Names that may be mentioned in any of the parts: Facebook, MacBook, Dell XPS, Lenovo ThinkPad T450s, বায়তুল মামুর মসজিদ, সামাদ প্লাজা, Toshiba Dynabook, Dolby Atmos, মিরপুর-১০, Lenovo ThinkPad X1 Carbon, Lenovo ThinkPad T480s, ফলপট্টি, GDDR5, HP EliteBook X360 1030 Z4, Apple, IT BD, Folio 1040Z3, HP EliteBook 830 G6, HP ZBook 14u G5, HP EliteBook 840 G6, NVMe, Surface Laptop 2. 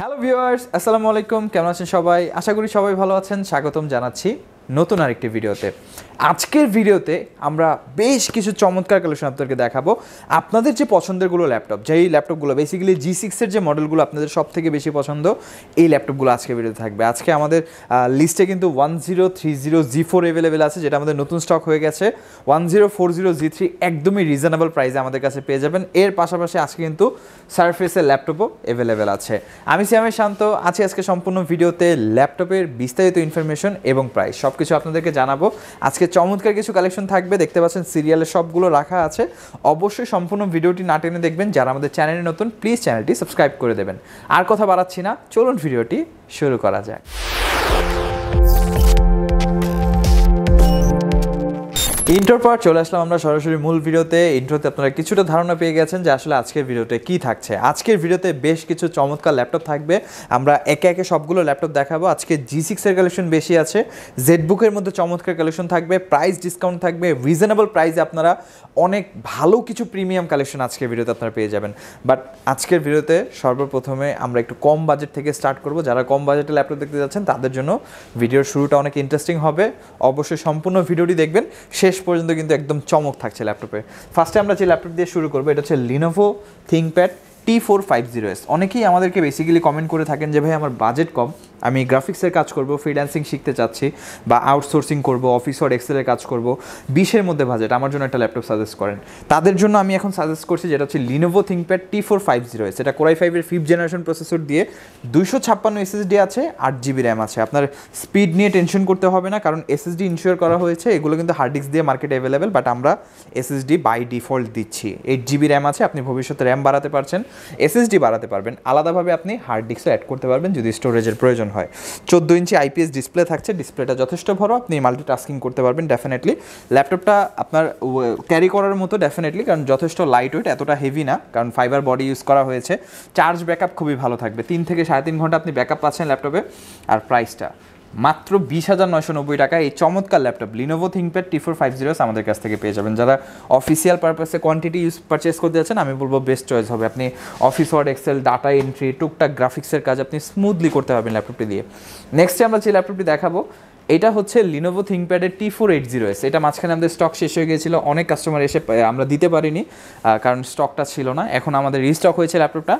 Hello viewers, আসসালামু আলাইকুম। কেমন আছেন সবাই? আশা করি সবাই ভালো আছেন। স্বাগতম জানাচ্ছি নতুন আরেকটি ভিডিওতে। আজকের ভিডিওতে আমরা বেশ কিছু চমৎকার কালেকশন আপনাদেরকে দেখাবো। আপনাদের যে পছন্দেরগুলো ল্যাপটপ, যেই ল্যাপটপগুলো বেসিক্যালি G6 এর যে মডেলগুলো আপনাদের সবথেকে বেশি পছন্দ, এই ল্যাপটপগুলো আজকে ভিডিওতে থাকবে। আজকে আমাদের লিস্টে কিন্তু 1030 G4 অ্যাভেলেবেল আছে, যেটা আমাদের নতুন স্টক হয়ে গেছে। 1040Z3 একদমই রিজনেবল প্রাইসে আমাদের কাছে পেয়ে যাবেন। এর পাশাপাশি আজকে কিন্তু সারফেসের ল্যাপটপও অ্যাভেলেবেল আছে। আমি সিয়ামের শান্ত আছি। আজকে সম্পূর্ণ ভিডিওতে ল্যাপটপের বিস্তারিত ইনফরমেশন এবং প্রাইস সব কিছু আপনাদেরকে জানাবো। আজকে চমৎকার কিছু কালেকশন থাকবে, দেখতে পাচ্ছেন সিরিয়ালে সবগুলো রাখা আছে। অবশ্যই সম্পূর্ণ ভিডিওটি না টেনে দেখবেন। যারা আমাদের চ্যানেলে নতুন, প্লিজ চ্যানেলটি সাবস্ক্রাইব করে দেবেন। আর কথা বাড়াচ্ছি না, চলুন ভিডিওটি শুরু করা যাক। ইন্ট্রোর পর চলে আসলাম আমরা সরাসরি মূল ভিডিওতে। ইন্ট্রোতে আপনারা কিছুটা ধারণা পেয়ে গেছেন যে আসলে আজকের ভিডিওতে কী থাকছে। আজকের ভিডিওতে বেশ কিছু চমৎকার ল্যাপটপ থাকবে, আমরা একে একে সবগুলো ল্যাপটপ দেখাবো। আজকে G6 এর কালেকশন বেশি আছে, ZBook এর মধ্যে চমৎকার কালেকশন থাকবে, প্রাইস ডিসকাউন্ট থাকবে, রিজনেবল প্রাইসে আপনারা অনেক ভালো কিছু প্রিমিয়াম কালেকশন আজকের ভিডিওতে আপনারা পেয়ে যাবেন। বাট আজকের ভিডিওতে সর্বপ্রথমে আমরা একটু কম বাজেট থেকে স্টার্ট করব। যারা কম বাজেটে ল্যাপটপ দেখতে যাচ্ছেন তাদের জন্য ভিডিওর শুরুটা অনেক ইন্টারেস্টিং হবে। অবশ্যই সম্পূর্ণ ভিডিওটি দেখবেন, শেষ পর্যন্ত কিন্তু একদম চমক থাকছে ল্যাপটপে। ফার্স্টে আমরা যে ল্যাপটপ দিয়ে শুরু করবো, এটা হচ্ছে Lenovo ThinkPad T450s। অনেকেই আমাদেরকে বেসিক্যালি কমেন্ট করে থাকেন যে ভাই আমার বাজেট কম, আমি গ্রাফিক্সের কাজ করব, ফ্রিল্যান্সিং শিখতে চাচ্ছি বা আউটসোর্সিং করব, অফিস ওয়ার্ড এক্সেলের কাজ করব, 20-এর মধ্যে বাজেট, আমার জন্য একটা ল্যাপটপ সাজেস্ট করেন। তাদের জন্য আমি এখন সাজেস্ট করছি যেটা হচ্ছে Lenovo ThinkPad T450s। এটা Core i5 এর 5th জেনারেশন প্রসেসর দিয়ে 256 SSD আছে, 8GB RAM আছে। আপনার স্পিড নিয়ে টেনশন করতে হবে না, কারণ SSD ইনশিওর করা হয়েছে। এগুলো কিন্তু হার্ড ডিস্ক দিয়ে মার্কেটে অ্যাভেলেবেল, বাট আমরা SSD বাই ডিফল্ট দিচ্ছি। 8GB RAM আছে, আপনি ভবিষ্যতে RAM বাড়াতে পারছেন, SSD বাড়াতে পারবেন, আলাদাভাবে আপনি হার্ড ডিস্কও অ্যাড করতে পারবেন যদি স্টোরেজের প্রয়োজন হয়। 14 ইঞ্চি IPS ডিসপ্লে থাকছে, ডিসপ্লেটা যথেষ্ট বড়, আপনি মাল্টিটাস্কিং করতে পারবেন ডেফিনেটলি। ল্যাপটপটা আপনার ক্যারি করার মতো ডেফিনেটলি, কারণ যথেষ্ট লাইট ওয়েট, এতটা হেভি না, কারণ ফাইবার বডি ইউজ করা হয়েছে। চার্জ ব্যাকআপ খুবই ভালো থাকবে, 3 থেকে 3.5 ঘন্টা আপনি ব্যাকআপ পাচ্ছেন ল্যাপটপে। আর প্রাইসটা মাত্র 20,990 টাকা। এই চমৎকার ল্যাপটপ Lenovo ThinkPad T450s আমাদের কাছ থেকে পেয়ে যাবেন। যারা অফিসিয়াল পারপাসে কোয়ান্টিটি ইউজ পারচেস করতে যাচ্ছেন, আমি বলবো বেস্ট চয়েস হবে। আপনি office word, Excel, data entry, টুকটাক গ্রাফিক্সের কাজ আপনি স্মুথলি করতে পারবেন ল্যাপটপটি দিয়ে। নেক্সটে আমরা যে ল্যাপটপটি দেখাবো, এটা হচ্ছে Lenovo ThinkPad এর T480s। এটা মাঝখানে আমাদের স্টক শেষ হয়ে গিয়েছিলো, অনেক কাস্টমার এসে আমরা দিতে পারিনি কারণ স্টকটা ছিল না। এখন আমাদের রিস্টক হয়েছে ল্যাপটপটা,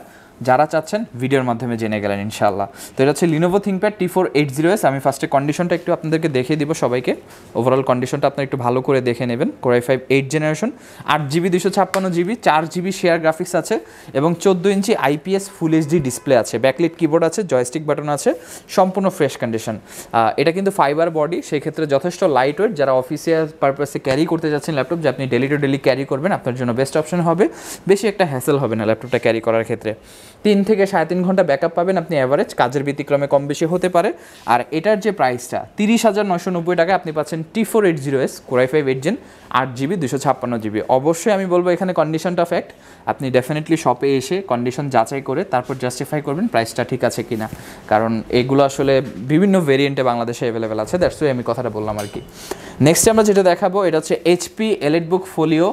যারা চাচ্ছেন ভিডিওর মাধ্যমে জেনে গেলেন ইনশাআল্লাহ। তো এটা হচ্ছে Lenovo ThinkPad T480s। আমি ফার্স্টে কন্ডিশনটা একটু আপনাদেরকে দেখিয়ে দিব সবাইকে। ওভারঅল কন্ডিশনটা আপনারা একটু ভালো করে দেখে নেবেন। Core i5 8th generation, 8GB 256GB, 4GB share graphics আছে এবং 14 inch IPS full HD display আছে, ব্যাকলিট কিবোর্ড আছে, জয়স্টিক বাটন আছে, সম্পূর্ণ ফ্রেশ কন্ডিশন। এটা কিন্তু ফাইবার বডি, সেই ক্ষেত্রে যথেষ্ট লাইট ওয়েট। যারা অফিসিয়াল পারপাসে ক্যারি করতে যাচ্ছেন ল্যাপটপ, যে আপনি ডেলি টু ডেলি ক্যারি করবেন, আপনার জন্য বেস্ট অপশন হবে। বেশি একটা হ্যাসেল হবে না ল্যাপটপটা ক্যারি করার ক্ষেত্রে। 3 থেকে 3.5 ঘন্টা ব্যাকআপ পাবেন আপনি অ্যাভারেজ, কাজের ব্যতিক্রমে কম বেশি হতে পারে। আর এটার যে প্রাইসটা 30,990 টাকায় আপনি পাচ্ছেন T480s Core i5 8th Gen, 8GB 256GB। অবশ্যই আমি বলবো এখানে কন্ডিশনটা ফ্যাক্ট, আপনি ডেফিনেটলি শপে এসে কন্ডিশন যাচাই করে তারপর জাস্টিফাই করবেন প্রাইসটা ঠিক আছে কিনা, কারণ এগুলো আসলে বিভিন্ন ভেরিয়েন্টে বাংলাদেশে অ্যাভেলেবেল আছে, দ্যাটস ওয়াই আমি কথাটা বললাম আর কি। নেক্সটে আমরা যেটা দেখাবো, এটা হচ্ছে HP EliteBook Folio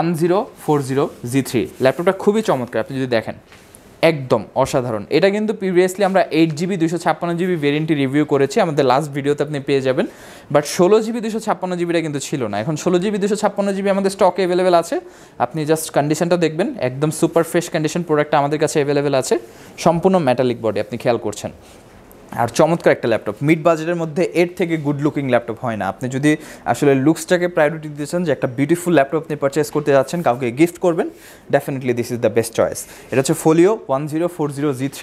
1040Z3। ল্যাপটপটা খুবই চমৎকার, আপনি যদি দেখেন একদম অসাধারণ। এটা কিন্তু প্রিভিয়াসলি আমরা 8GB 256GB ভেরিয়েন্টটি রিভিউ করেছি, আমাদের লাস্ট ভিডিওতে আপনি পেয়ে যাবেন। বাট 16GB 256GBটা কিন্তু ছিল না, এখন 16GB 256GB আমাদের স্টকে অ্যাভেলেবেল আছে। আপনি জাস্ট কন্ডিশনটা দেখবেন, একদম সুপার ফ্রেশ কন্ডিশন প্রোডাক্টটা আমাদের কাছে অ্যাভেলেবেল আছে। সম্পূর্ণ মেটালিক বডি আপনি খেয়াল করছেন। আর চমৎকার একটা ল্যাপটপ, মিড বাজেটের মধ্যে এর থেকে গুড লুকিং ল্যাপটপ হয় না। আপনি যদি আসলে লুকসটাকে প্রায়োরিটি দিয়েছেন, যে একটা বিউটিফুল ল্যাপটপ আপনি পারচেস করতে যাচ্ছেন, কাউকে গিফট করবেন, definitely this is the best choice. এটা হচ্ছে Folio 1040Z3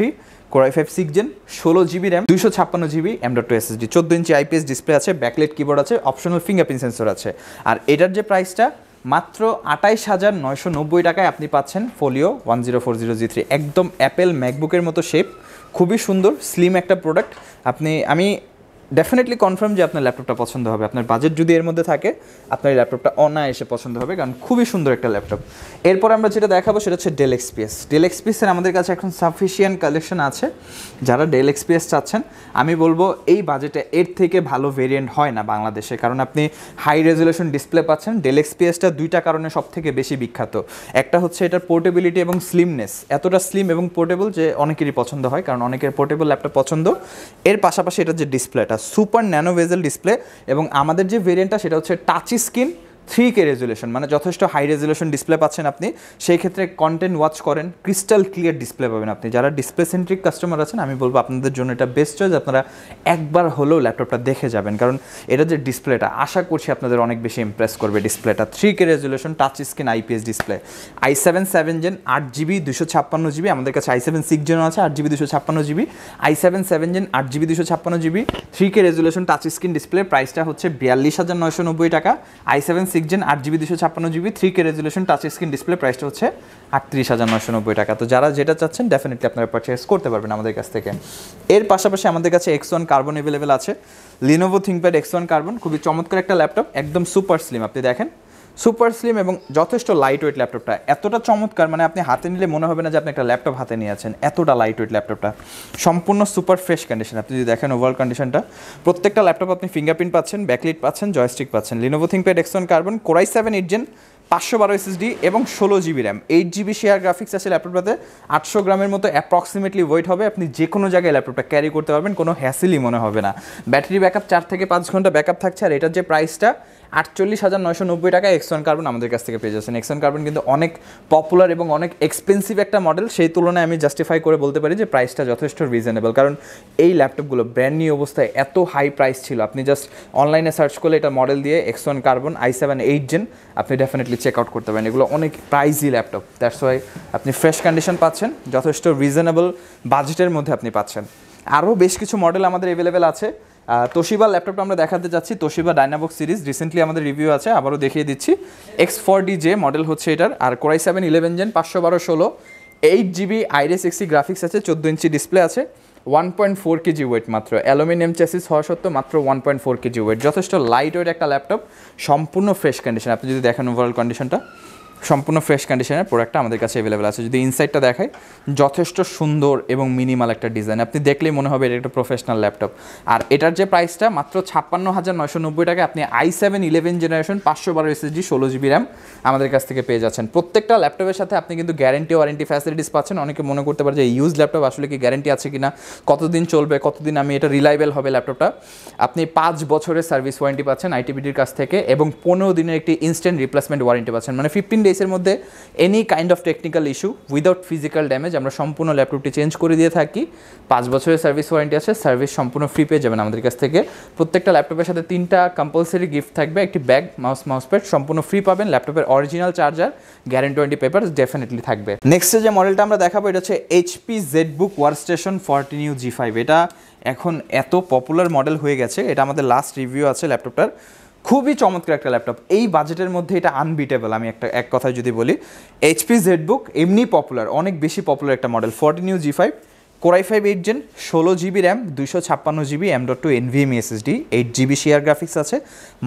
Core i5 6th Gen, 16GB RAM, 256GB M.2 SSD, 14 inch IPS display আছে, ব্যাকলাইট কিবোর্ড আছে, অপশনাল ফিঙ্গারপ্রিন্ট সেন্সর আছে। আর এটার যে প্রাইসটা মাত্র 28,990 টাকায় আপনি পাচ্ছেন Folio 1040Z3। একদম অ্যাপেল ম্যাকবুকের মতো শেপ, খুবই সুন্দর স্লিম একটা প্রোডাক্ট। আপনি আমি definitely confirm যে আপনার ল্যাপটপটা পছন্দ হবে আপনার বাজেট যদি এর মধ্যে থাকে আপনার এই ল্যাপটপটা অনায়াসে পছন্দ হবে কারণ খুবই সুন্দর একটা ল্যাপটপ এরপর আমরা যেটা দেখাবো সেটা হচ্ছে Dell XPS Dell XPS এর আমাদের কাছে এখন সাফিশিয়েন্ট কালেকশন আছে যারা Dell XPS চাচ্ছেন আমি বলবো এই বাজেটে এর থেকে ভালো ভেরিয়েন্ট হয় না বাংলাদেশে কারণ আপনি হাই রেজোলিউশন ডিসপ্লে পাচ্ছেন Dell XPS টা দুইটা কারণে সবথেকে বেশি বিখ্যাত একটা হচ্ছে এটার পোর্টেবিলিটি এবং স্লিমনেস এতটা স্লিম এবং পোর্টেবল যে অনেকেরই পছন্দ হয় কারণ অনেকের পোর্টেবল ল্যাপটপ পছন্দ এর পাশাপাশি এটা যে ডিসপ্লেটা সুপার ন্যানো ভেজেল ডিসপ্লে এবং আমাদের যে ভেরিয়েন্টটা সেটা হচ্ছে টাচ স্ক্রিন 3K রেজোলিউশন মানে যথেষ্ট হাই রেজোলিউশন ডিসপ্লে পাচ্ছেন আপনি সেই ক্ষেত্রে কন্টেন্ট ওয়াচ করেন ক্রিস্টাল ক্লিয়ার ডিসপ্লে পাবেন আপনি যারা ডিসপ্লে সেন্ট্রিক কাস্টমার আছেন আমি বলবো আপনাদের জন্য এটা বেস্ট চয়েস আপনারা একবার হলেও ল্যাপটপটা দেখে যাবেন কারণ এটা যে ডিসপ্লেটা আশা করছি আপনাদের অনেক বেশি ইমপ্রেস করবে ডিসপ্লেটা 3K resolution touch screen IPS display i7 7 gen 8GB 256GB আমাদের কাছে i7 6 gen আছে 8GB 256GB i7 7 gen 8GB 256GB 3K resolution touch screen display প্রাইসটা হচ্ছে 42990 টাকা i7 6 gen 8GB 256GB 3K resolution touch screen display প্রাইসটা হচ্ছে 38990 টাকা তো যারা যেটা চাচ্ছেন ডেফিনেটলি আপনারা পারচেজ করতে পারবেন আমাদের কাছ থেকে এর পাশাপাশি আমাদের কাছে X1 Carbon अवेलेबल আছে Lenovo ThinkPad X1 Carbon খুবই চমৎকার একটা ল্যাপটপ একদম সুপার স্লিম আপনি দেখেন সুপার স্লিম এবং যথেষ্ট লাইটওয়েট ল্যাপটপটা এতটা চমৎকার মানে আপনি হাতে নিলে মনে হবে না যে আপনি একটা ল্যাপটপ হাতে নিয়ে আছেন এতটা লাইটওয়েট ল্যাপটপটা সম্পূর্ণ সুপার ফ্রেশ কন্ডিশন আপনি যদি দেখেন ওভারঅল কন্ডিশনটা প্রত্যেকটা ল্যাপটপ আপনি ফিঙ্গারপ্রিন্ট পাচ্ছেন ব্যাকলাইট পাচ্ছেন জয়স্টিক পাচ্ছেন Lenovo ThinkPad X1 Carbon Core i7 8 Gen 512 SSD এবং 16GB RAM 8GB share graphics আছে ল্যাপটপটাতে 800 গ্রামের মতো অ্যাপ্রক্সিমেটলি ওয়েট হবে আপনি যে কোনো জায়গায় ল্যাপটপটা ক্যারি করতে পারবেন কোনো হ্যাসেলই মনে হবে না ব্যাটারি ব্যাকআপ 4 থেকে 5 ঘন্টা ব্যাকআপ থাকছে আর এটার যে প্রাইসটা 48990 টাকা X1 Carbon আমাদের কাছ থেকে পেয়ে যাচ্ছেন X1 Carbon কিন্তু অনেক পপুলার এবং অনেক এক্সপেন্সিভ একটা মডেল সেই তুলনায় আমি জাস্টিফাই করে বলতে পারি যে প্রাইসটা যথেষ্ট রিজনেবল কারণ এই ল্যাপটপগুলো ব্র্যান্ড নিউ অবস্থায় এত হাই প্রাইস ছিল আপনি জাস্ট অনলাইনে সার্চ করলে এটা মডেল দিয়ে X1 Carbon i7 8 Gen আপনি ডেফিনেটলি চেক আউট করতে পারেন এগুলো অনেক প্রাইসি ল্যাপটপ দ্যাটস ওয়াই আপনি ফ্রেশ কন্ডিশন পাচ্ছেন যথেষ্ট রিজনেবল বাজেটের মধ্যে আপনি পাচ্ছেন আরও বেশ কিছু মডেল আমাদের অ্যাভেলেবেল আছে Toshiba ল্যাপটপটা আমরা দেখাতে যাচ্ছি Toshiba Dynabook সিরিজ রিসেন্টলি আমাদের রিভিউ আছে আবারও দেখিয়ে দিচ্ছি X4DJ মডেল হচ্ছে এটার আর Core i7 11 Gen 512 16 8GB iris 60 graphics আছে 14 ইঞ্চি ডিসপ্লে আছে 1.4 কেজি ওয়েট মাত্র অ্যালুমিনিয়াম চেসিস হওয়া সত্ত্বেও মাত্র 1.4 কেজি ওয়েট যথেষ্ট লাইট ওয়েট একটা ল্যাপটপ সম্পূর্ণ ফ্রেশ কন্ডিশন আপনি যদি দেখেন ওভারঅল কন্ডিশনটা সম্পূর্ণ ফ্রেশ কন্ডিশনের প্রোডাক্টটা আমাদের কাছে অ্যাভেলেবেল আছে যদি ইনসাইডটা দেখাই যথেষ্ট সুন্দর এবং মিনিমাল একটা ডিজাইন আপনি দেখলেই মনে হবে এটা একটা প্রফেশনাল ল্যাপটপ আর এটার যে প্রাইসটা মাত্র 56990 টাকা আপনি i7 11 generation 512 SSD 16GB RAM আমাদের কাছ থেকে পেয়ে যাচ্ছেন প্রত্যেকটা ল্যাপটপের সাথে আপনি কিন্তু গ্যারেন্টি ওয়ারেন্টি ফ্যাসিলিটিস পাচ্ছেন অনেকে মনে করতে পারে যে ইউজ ল্যাপটপ আসলে কি গ্যারেন্টি আছে কিনা কতদিন চলবে কতদিন আমি এটা রিলায়েবল হবে ল্যাপটপটা আপনি 5 বছরের সার্ভিস ওয়ারেন্টি পাচ্ছেন IT BD এর কাছ থেকে এবং 15 দিনের একটি ইনস্ট্যান্ট রিপ্লেসমেন্ট ওয়ারেন্টি পাচ্ছেন মানে 15 এর মধ্যে any kind of technical issue without physical damage আমরা সম্পূর্ণ ল্যাপটপটি চেঞ্জ করে দিয়ে থাকি 5 বছরের সার্ভিস ওয়ারেন্টি আছে সার্ভিস সম্পূর্ণ ফ্রি পেয়ে যাবেন আমাদের কাছ থেকে প্রত্যেকটা ল্যাপটপের সাথে 3টা কম্পালসরি গিফট থাকবে একটি ব্যাগ মাউসপ্যাড সম্পূর্ণ ফ্রি পাবেন ল্যাপটপের original charger guarantee warranty papers definitely থাকবে নেক্সট যে মডেলটা আমরা দেখাবো এটা হচ্ছে HP ZBook 14u G5 এটা এখন এত পপুলার মডেল হয়ে গেছে এটা আমাদের লাস্ট রিভিউ আছে ল্যাপটপটার খুবই চমৎকার একটা ল্যাপটপ এই বাজেটের মধ্যে এটা আনবিটেবল আমি এক কথায় যদি বলি HP ZBook এমনি পপুলার অনেক বেশি পপুলার একটা model 14u G5 Core i5 8 Gen 16GB RAM 256GB M.2 NVMe SSD 8GB share graphics আছে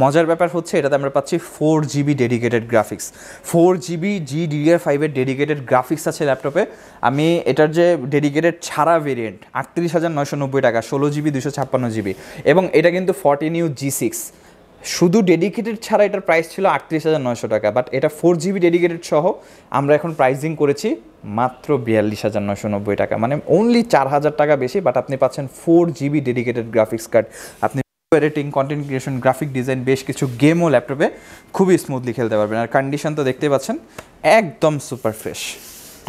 মজার ব্যাপার হচ্ছে এটাতে আমরা পাচ্ছি 4GB dedicated graphics 4GB GDDR5 এর ডেডিকেটেড গ্রাফিক্স আছে ল্যাপটপে আমি এটার যে ডেডিকেটেড ছাড়া ভেরিয়েন্ট 38990 টাকা 16GB 256GB এবং এটা কিন্তু 14u G6 শুধু ডেডিকেটেড ছাড়া এটার প্রাইস ছিল 38900 টাকা বাট এটা 4GB ডেডিকেটেড সহ আমরা এখন প্রাইসিং করেছি মাত্র 42990 টাকা মানে অনলি 4000 টাকা বেশি বাট আপনি পাচ্ছেন 4GB ডেডিকেটেড গ্রাফিক্স কার্ড আপনি editing content creation graphic design বেশ কিছু গেমও ল্যাপটপে খুবই স্মুথলি খেলতে পারবেন আর কন্ডিশন তো দেখতে পাচ্ছেন একদম super fresh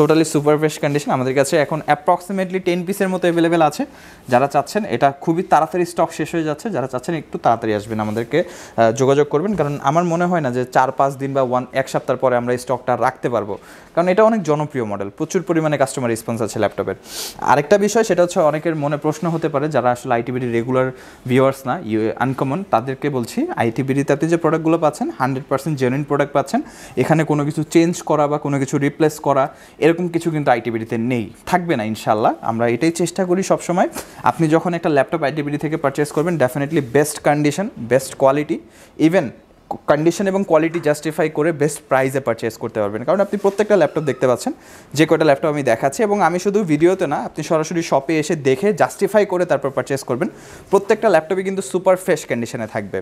totally super fresh condition আমাদের কাছে এখন অ্যাপ্রক্সিমেটলি 10 পিসের মতো অ্যাভেলেবেল আছে যারা চাচ্ছেন এটা খুবই তাড়াতাড়ি স্টক শেষ হয়ে যাচ্ছে যারা চাচ্ছেন একটু তাড়াতাড়ি আসবেন আমাদেরকে যোগাযোগ করবেন কারণ আমার মনে হয় না যে 4-5 দিন বা এক সপ্তাহ পরে আমরা এই স্টকটা রাখতে পারবো কারণ এটা অনেক জনপ্রিয় মডেল প্রচুর পরিমাণে কাস্টমার রেসপন্স আছে ল্যাপটপের আরেকটা বিষয় সেটা হচ্ছে অনেকের মনে প্রশ্ন হতে পারে যারা আসলে IT BD রেগুলার ভিউয়ার্স না আনকমন তাদেরকে বলছি IT BD তে আপনি যে প্রোডাক্টগুলো পাচ্ছেন 100% জেনুইন প্রোডাক্ট পাচ্ছেন এখানে কোনো কিছু চেঞ্জ করা বা কোনো কিছু রিপ্লেস করা এরকম কিছু কিন্তু আইটি বিডিতে নেই, থাকবে না ইনশাআল্লাহ। আমরা এটাই চেষ্টা করি সব সময়, আপনি যখন একটা ল্যাপটপ আইটি বিডি থেকে পারচেজ করবেন definitely best condition, best quality, even condition এবং কোয়ালিটি জাস্টিফাই করে বেস্ট প্রাইসে পারচেজ করতে পারবেন। কারণ আপনি প্রত্যেকটা ল্যাপটপ দেখতে পাচ্ছেন, যে কয়টা ল্যাপটপ আমি দেখাচ্ছি, এবং আমি শুধু ভিডিওতে না, আপনি সরাসরি শপে এসে দেখে জাস্টিফাই করে তারপর পারচেজ করবেন। প্রত্যেকটা ল্যাপটপই কিন্তু সুপার ফ্রেশ কন্ডিশনে থাকবে।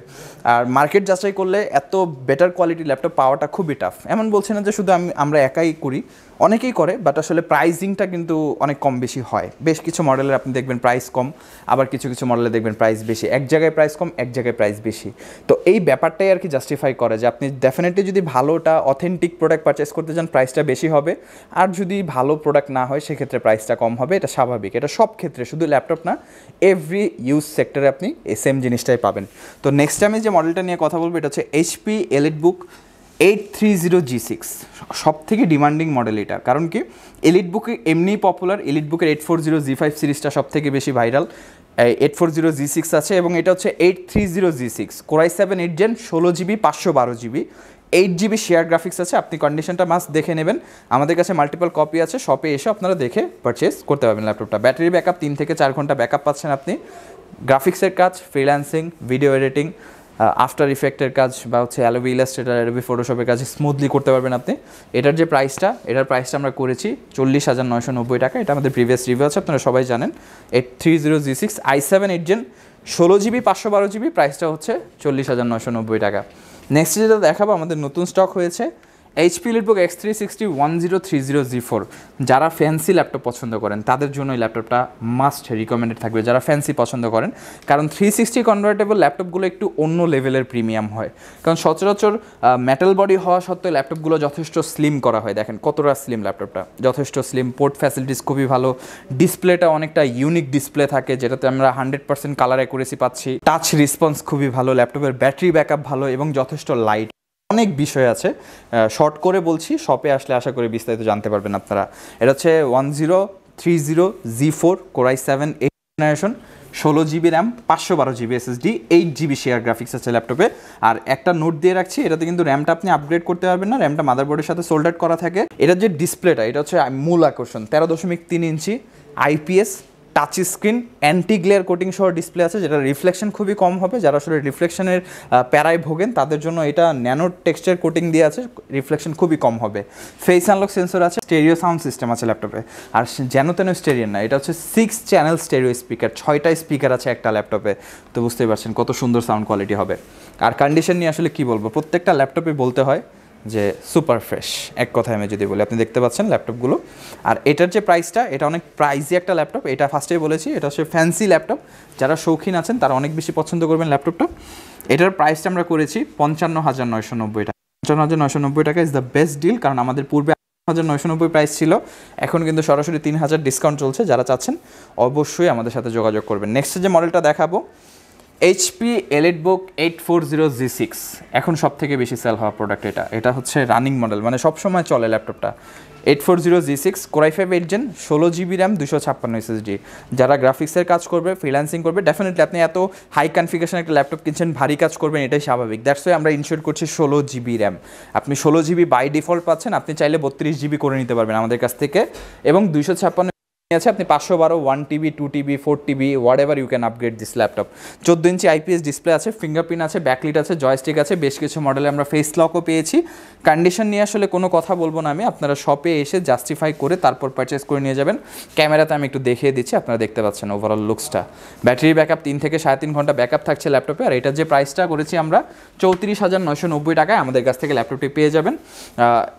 আর মার্কেট যাচাই করলে এত বেটার কোয়ালিটি ল্যাপটপ পাওয়াটা খুবই টাফ। এমন বলছি না যে শুধু আমরা একাই করি, অনেকেই করে, বাট আসলে প্রাইজিংটা কিন্তু অনেক কম বেশি হয়। বেশ কিছু মডেলের আপনি দেখবেন প্রাইস কম, আবার কিছু কিছু মডেলে দেখবেন প্রাইস বেশি। এক জায়গায় প্রাইস কম, এক জায়গায় প্রাইস বেশি। তো এই ব্যাপারটাই আর কি জাস্টিফাই করে যে আপনি ডেফিনেটলি যদি ভালোটা অথেন্টিক প্রোডাক্ট পারচেস করতে চান প্রাইসটা বেশি হবে, আর যদি ভালো প্রোডাক্ট না হয় সেক্ষেত্রে প্রাইসটা কম হবে। এটা স্বাভাবিক, এটা সব ক্ষেত্রে, শুধু ল্যাপটপ না, এভরি ইউজ সেক্টরে আপনি এই সেম জিনিসটাই পাবেন। তো নেক্সট আমি যে মডেলটা নিয়ে কথা বলবো এটা হচ্ছে HP EliteBook 830 G6, সব থেকে ডিমান্ডিং মডেল এটা। কারণ কি, EliteBook এমনি পপুলার, EliteBook 840 G5 সিরিজটা সব থেকে বেশি ভাইরাল, 840 G6 আছে, এবং এটা হচ্ছে 830 G6, Core i7 8 Gen, 16GB 512GB, 8GB share graphics আছে। আপনি কন্ডিশনটা মাস্ট দেখে নেবেন, আমাদের কাছে মাল্টিপল কপি আছে, শপে এসে আপনারা দেখে পারচেস করতে পারবেন ল্যাপটপটা। ব্যাটারি ব্যাকআপ 3 থেকে 4 ঘন্টা ব্যাকআপ পাচ্ছেন আপনি। গ্রাফিক্সের কাজ, ফ্রিল্যান্সিং, ভিডিও এডিটিং, আফটার ইফেক্টের কাজ বা হচ্ছে অ্যাডোবি ইলাস্ট্রেটর, অ্যাডোবি ফটোশপের কাজ স্মুথলি করতে পারবেন আপনি। এটার যে প্রাইসটা, এটার প্রাইসটা আমরা করেছি 40,990 টাকা। এটা আমাদের প্রিভিয়াস রিভিউ আছে, আপনারা সবাই জানেন। 830 G6 i7 8 Gen, 16GB 512GB, প্রাইসটা হচ্ছে 40,990 টাকা। নেক্সট যেটা দেখাবো আমাদের নতুন স্টক হয়েছে HP EliteBook X360 1030 Z4। যারা ফ্যান্সি ল্যাপটপ পছন্দ করেন তাদের জন্য এই ল্যাপটপটা মাস্ট রিকমেন্ডেড থাকবে, যারা ফ্যান্সি পছন্দ করেন। কারণ 360 কনভার্টেবল ল্যাপটপগুলো একটু অন্য লেভেলের প্রিমিয়াম হয়, কারণ সচরাচর মেটাল বডি হওয়া সত্ত্বেও ল্যাপটপগুলো যথেষ্ট স্লিম করা হয়। দেখেন কতটা স্লিম ল্যাপটপটা, যথেষ্ট স্লিম, পোর্ট ফ্যাসিলিটিস খুবই ভালো, ডিসপ্লেটা অনেকটা ইউনিক ডিসপ্লে থাকে যেটাতে আমরা 100% কালার অ্যাকুরেসি পাচ্ছি, টাচ রেসপন্স খুবই ভালো, ল্যাপটপের ব্যাটারি ব্যাকআপ ভালো এবং যথেষ্ট লাইট। অনেক বিষয় আছে, শর্ট করে বলছি, শপে আসলে আশা করি বিস্তারিত জানতে পারবেন আপনারা। এটা হচ্ছে 1030 G4, Core i7 8 generation, 16GB RAM, 512GB SSD, 8GB share graphics আছে ল্যাপটপে। আর একটা নোট দিয়ে রাখছি, এটাতে কিন্তু র্যামটা আপনি আপগ্রেড করতে পারবেন না, র্যামটা মাদারবোর্ডের সাথে সোল্ডার করা থাকে। এটার যে ডিসপ্লেটা, এটা হচ্ছে মূল আকর্ষণ, 13.3 inch IPS touch screen, anti glare coating সহ ডিসপ্লে আছে, যেটা রিফ্লেকশন খুবই কম হবে। যারা আসলে রিফ্লেকশনের প্যারায় ভোগেন তাদের জন্য এটা ন্যানো টেক্সচার কোটিং দিয়ে আছে, রিফ্লেকশন খুবই কম হবে। ফেস আনলক সেন্সর আছে, স্টেরিও সাউন্ড সিস্টেম আছে ল্যাপটপে। আর যেন তেন স্টেরিও না, এটা হচ্ছে 6 চ্যানেল স্টেরিও স্পিকার, 6টা স্পিকার আছে একটা ল্যাপটপে। তো বুঝতেই পারছেন কত সুন্দর সাউন্ড কোয়ালিটি হবে। আর কন্ডিশন নিয়ে আসলে কী বলবো, প্রত্যেকটা ল্যাপটপে বলতে হয় যে সুপার ফ্রেশ, এক কথায় আমি যদি বলি। আপনি দেখতে পাচ্ছেন ল্যাপটপগুলো। আর এটার যে প্রাইসটা, এটা অনেক প্রাইজি একটা ল্যাপটপ, এটা ফার্স্টেই বলেছি, এটা হচ্ছে ফ্যান্সি ল্যাপটপ, যারা শৌখিন আছেন তারা অনেক বেশি পছন্দ করবেন ল্যাপটপটা। এটার প্রাইসটা আমরা করেছি 55,990 টাকা। 55,990 টাকা ইজ দ্য বেস্ট ডিল, কারণ আমাদের পূর্বে 990 প্রাইস ছিল, এখন কিন্তু সরাসরি 3,000 ডিসকাউন্ট চলছে। যারা চাচ্ছেন অবশ্যই আমাদের সাথে যোগাযোগ করবেন। নেক্সট যে মডেলটা দেখাবো HP EliteBook 840 G6, এখন সবথেকে বেশি সেল হওয়া প্রোডাক্ট এটা। এটা হচ্ছে রানিং মডেল, মানে সবসময় চলে ল্যাপটপটা। 840 G6 Core i5 8 Gen 16GB RAM 256 SSD। যারা গ্রাফিক্সের কাজ করবে, ফ্রিল্যান্সিং করবে, ডেফিনেটলি আপনি এত হাই কনফিগারেশন একটা ল্যাপটপ কিনছেন, ভারী কাজ করবেন, এটাই স্বাভাবিক। দ্যাটস ওয়াই আমরা ইনশিওর করছি 16GB RAM। আপনি 16GB বাই ডিফল্ট পাচ্ছেন, আপনি চাইলে 32GB করে নিতে পারবেন আমাদের কাছ থেকে, এবং 256 আছে, আপনি 512, 1TB, 2TB, 4TB, whatever you can upgrade this laptop। 14 inch IPS display আছে, ফিঙ্গারপ্রিন্ট আছে, ব্যাকলিট আছে, জয়স্টিক আছে, বেশ কিছু মডেলে আমরা ফেস লকও পেয়েছি। কন্ডিশন নিয়ে আসলে কোনো কথা বলবো না আমি, আপনারা শপে এসে জাস্টিফাই করে তারপর পারচেস করে নিয়ে যাবেন। ক্যামেরাতে আমি একটু দেখিয়ে দিচ্ছি, আপনারা দেখতে পাচ্ছেন ওভারঅল লুকসটা। ব্যাটারি ব্যাকআপ 3 থেকে 3.5 ঘন্টা ব্যাকআপ থাকছে ল্যাপটপে। আর এটার যে প্রাইসটা করেছি আমরা 34,990 টাকায় আমাদের কাছ থেকে ল্যাপটপটি পেয়ে যাবেন।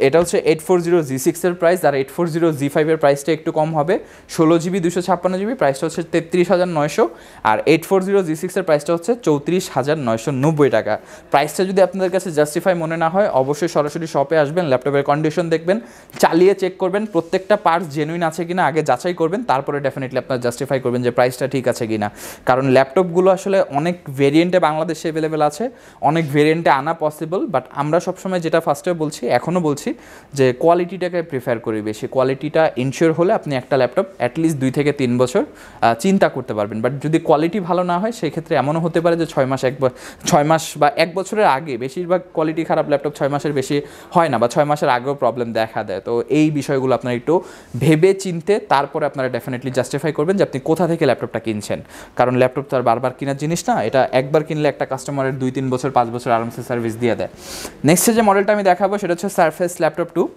এটা হচ্ছে 840 G6 এর প্রাইস, আর 840 G5 এর প্রাইসটা একটু কম হবে, 16GB 256GB, প্রাইসটা হচ্ছে 33,900। আর 840 G6 এর প্রাইসটা হচ্ছে 34,990 টাকা। প্রাইসটা যদি আপনাদের কাছে জাস্টিফাই মনে না হয়, অবশ্যই সরাসরি শপে আসবেন, ল্যাপটপের কন্ডিশন দেখবেন, চালিয়ে চেক করবেন প্রত্যেকটা পার্টস জেনুইন আছে কিনা আগে যাচাই করবেন, তারপরে ডেফিনেটলি আপনারা জাস্টিফাই করবেন যে প্রাইসটা ঠিক আছে কিনা। কারণ ল্যাপটপগুলো আসলে অনেক ভেরিয়েন্টে বাংলাদেশে অ্যাভেলেবেল আছে, অনেক ভেরিয়েন্টে আনা পসিবল, বাট আমরা সবসময় যেটা ফার্স্টে বলছি, এখনও বলছি, যে কোয়ালিটিটাকে প্রিফার করি বেশি। কোয়ালিটিটা ইনশিওর হলে আপনি একটা ল্যাপটপ ল্যাপটপ at least 2 থেকে 3 বছর চিন্তা করতে পারবেন বাট যদি কোয়ালিটি ভালো না হয় সেই ক্ষেত্রে এমনও হতে পারে যে 6 মাস বা 1 বছরের আগে বেশিরভাগ কোয়ালিটি খারাপ ল্যাপটপ 6 মাসের বেশি হয় না বা 6 মাসের আগেও প্রবলেম দেখা দেয় তো এই বিষয়গুলো আপনারা একটু ভেবে চিনতে তারপরে আপনারা ডেফিনেটলি জাস্টিফাই করবেন যে আপনি কোথা থেকে ল্যাপটপটা কিনছেন কারণ ল্যাপটপ তো আর বারবার কেনার জিনিস না এটা একবার কিনলে একটা কাস্টমারের 2 3 বছর 5 বছর আরামসে সার্ভিস দিয়ে দেয় নেক্সট যে মডেলটা আমি দেখাবো সেটা হচ্ছে Surface Laptop 2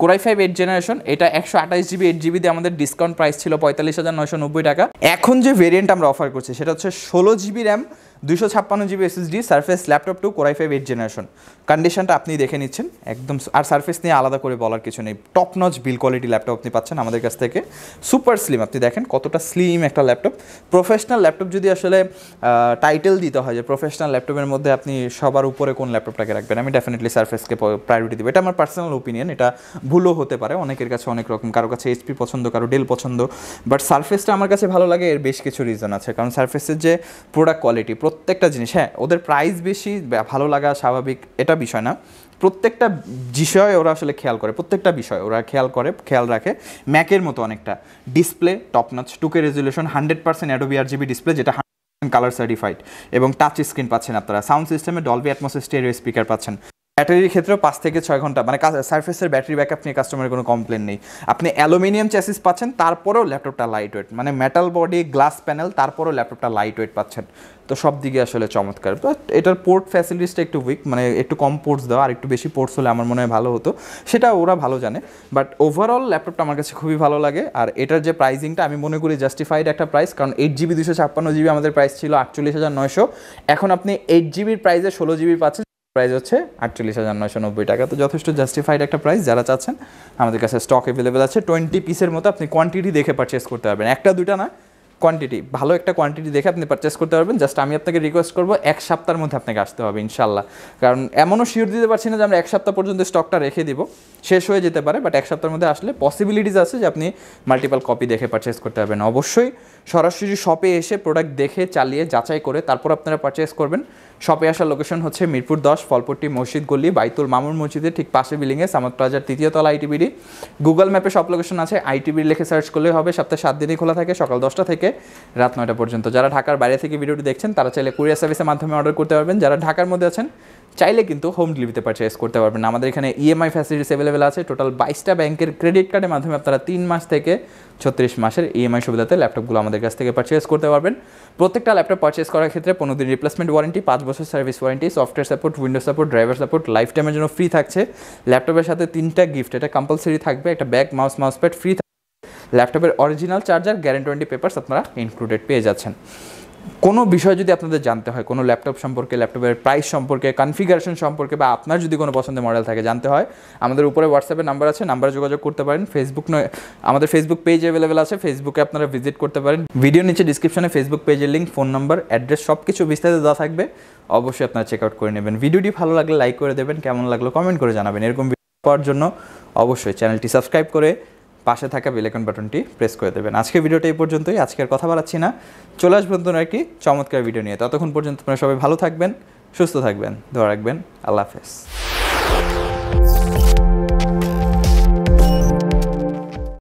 Core i5 8th generation এটা 128GB 8GB দিয়ে আমাদের ডিসকাউন্ট প্রাইস ছিল 45990 টাকা এখন যে ভেরিয়েন্ট আমরা অফার করছি সেটা হচ্ছে 16GB RAM 256GB SSD Surface Laptop 2 Core i5 8th generation কন্ডিশনটা আপনি দেখে নিচ্ছেন একদম আর সারফেস নিয়ে আলাদা করে বলার কিছু নেই top notch build quality laptop আপনি পাচ্ছেন আমাদের কাছ থেকে সুপার স্লিম আপনি দেখেন কতটা স্লিম একটা ল্যাপটপ প্রফেশনাল ল্যাপটপ যদি আসলে টাইটেল দিতে হয় যে প্রফেশনাল ল্যাপটপের মধ্যে আপনি সবার উপরে কোন ল্যাপটপটাকে রাখবেন আমি ডেফিনেটলি সারফেসকে প্রায়োরিটি দেব এটা আমার পার্সোনাল ওপিনিয়ন এটা ভুলও হতে পারে অনেকের কাছে অনেক রকম কারো কাছে HP পছন্দ কারো Dell পছন্দ বাট সারফেসটা আমার কাছে ভালো লাগে এর বেশ কিছু রিজন আছে কারণ সারফেসের যে প্রোডাক্ট কোয়ালিটি প্রত্যেকটা জিনিস হ্যাঁ ওদের প্রাইস বেশি ভালো লাগা স্বাভাবিক এটা বিষয় না প্রত্যেকটা বিষয় ওরা আসলে খেয়াল করে প্রত্যেকটা বিষয় ওরা খেয়াল রাখে ম্যাকের মতো অনেকটা display top notch 2K resolution 100% Adobe RGB display যেটা কালার সার্টিফাইড এবং টাচ স্ক্রিন পাচ্ছেন আপনারা সাউন্ড সিস্টেমে Dolby Atmos stereo স্পিকার পাচ্ছেন ব্যাটারির ক্ষেত্রে 5 থেকে 6 ঘন্টা মানে সারফেসের ব্যাটারি ব্যাকআপ নিয়ে কাস্টমারের কোনো কমপ্লেন নেই আপনি অ্যালুমিনিয়াম চেসিস পাচ্ছেন তারপরেও ল্যাপটপটা লাইটওয়েট মানে মেটাল বডি গ্লাস প্যানেল তারপরেও ল্যাপটপটা লাইটওয়েট পাচ্ছেন তো সব দিকে আসলে চমৎকার বাট এটার পোর্ট ফ্যাসিলিটিটা একটু উইক মানে একটু কম পোর্টস দাও আর একটু বেশি পোর্টস হলে আমার মনে হয় ভালো হতো সেটা ওরা ভালো জানে বাট ওভারঅল ল্যাপটপটা আমার কাছে খুবই ভালো লাগে আর এটার যে প্রাইসিংটা আমি মনে করি জাস্টিফাইড একটা প্রাইস কারণ 8GB 256GB আমাদের প্রাইস ছিল 48900 এখন আপনি 8GB এর প্রাইসে 16GB পাচ্ছেন প্রাইস হচ্ছে 48990 টাকা তো যথেষ্ট জাস্টিফাইড একটা প্রাইস যারা চাচ্ছেন আমাদের কাছে স্টক अवेलेबल আছে 20 পিসের মতো আপনি কোয়ান্টিটি দেখে পারচেজ করতে পারবেন একটা দুইটা না কোয়ান্টিটি ভালো একটা কোয়ান্টিটি দেখে আপনি পারচেজ করতে পারবেন জাস্ট আমি আপনাকে রিকোয়েস্ট করব এক সপ্তাহের মধ্যে আপনাকে আসতে হবে ইনশাআল্লাহ কারণ এমনও শিওর দিতে পারছি না যে আমরা এক সপ্তাহ পর্যন্ত স্টকটা রেখে দিব শেষ হয়ে যেতে পারে বাট এক সপ্তাহের মধ্যে আসলে পসিবিলিটিজ আছে যে আপনি মাল্টিপল কপি দেখে পারচেজ করতে পারবেন অবশ্যই সরাসরি শপে এসে প্রোডাক্ট দেখে চালিয়ে যাচাই করে তারপর আপনারা পারচেজ করবেন শপে আসার লোকেশন হচ্ছে মিরপুর 10 ফলপট্টি মসজিদ গলি বাইতুল মামুন মসজিদের ঠিক পাশে বিল্ডিং এ সামাদ প্লাজার 3য় তলা IT BD গুগল ম্যাপে শপ লোকেশন আছে IT BD লিখে সার্চ করলে হবে সপ্তাহে 7 দিনই খোলা থাকে সকাল 10টা থেকে রাত 9টা পর্যন্ত যারা ঢাকার বাইরে থেকে ভিডিওটি দেখছেন তারা চাইলে কুরিয়ার সার্ভিসের মাধ্যমে অর্ডার করতে পারবেন যারা ঢাকার মধ্যে আছেন চাইলে কিন্তু হোম ডেলিভারিতে পারচেজ করতে পারবেন আমাদের এখানে EMI ফ্যাসিলিটিস अवेलेबल আছে টোটাল 22টা ব্যাংকের ক্রেডিট কার্ডের মাধ্যমে আপনারা 3 মাস থেকে 36 মাসের EMI সুবিধাতে ল্যাপটপগুলো আমাদের কাছ থেকে পারচেজ করতে পারবেন প্রত্যেকটা ল্যাপটপ পারচেজ করার ক্ষেত্রে 15 দিন রিপ্লেসমেন্ট ওয়ারেন্টি 5 বছর service warranty software support Windows support driver support life টাইমের জন্য ফ্রি থাকছে ল্যাপটপের সাথে 3টা গিফট এটা কম্পালসরি থাকবে একটা ব্যাগ মাউসপ্যাড ফ্রি ল্যাপটপের অরিজিনাল চার্জার গ্যারান্টি পেপারস আপনারা ইনক্লুডেড পেয়ে যাচ্ছেন কোনো বিষয় যদি আপনাদের জানতে হয় কোনো ল্যাপটপ সম্পর্কে ল্যাপটপের প্রাইস সম্পর্কে কনফিগারেশন সম্পর্কে বা আপনার যদি কোনো পছন্দের মডেল থাকে জানতে হয় আমাদের উপরে হোয়াটসঅ্যাপে নাম্বার আছে নাম্বারে যোগাযোগ করতে পারেন আমাদের Facebook পেজ अवेलेबल আছে ফেসবুকে আপনারা ভিজিট করতে পারেন ভিডিও নিচে ডেসক্রিপশনে Facebook পেজের লিংক ফোন নাম্বার অ্যাড্রেস সবকিছু বিস্তারিত দেওয়া থাকবে অবশ্যই আপনারা চেক আউট করে নেবেন ভিডিওটি ভালো লাগলে লাইক করে দেবেন কেমন লাগলো কমেন্ট করে জানাবেন এরকম ভিডিও পাওয়ার জন্য অবশ্যই চ্যানেলটি সাবস্ক্রাইব করে পাশে থাকা বেল আইকন বাটনটি প্রেস করে দেবেন আজকে ভিডিওটা এই পর্যন্তই আজকের কথা বাড়াচ্ছি না চলে আসবেন নতুন একটি চমৎকার ভিডিও নিয়ে ততক্ষণ পর্যন্ত আপনারা সবাই ভালো থাকবেন সুস্থ থাকবেন দোয়া রাখবেন আল্লাহ হাফেজ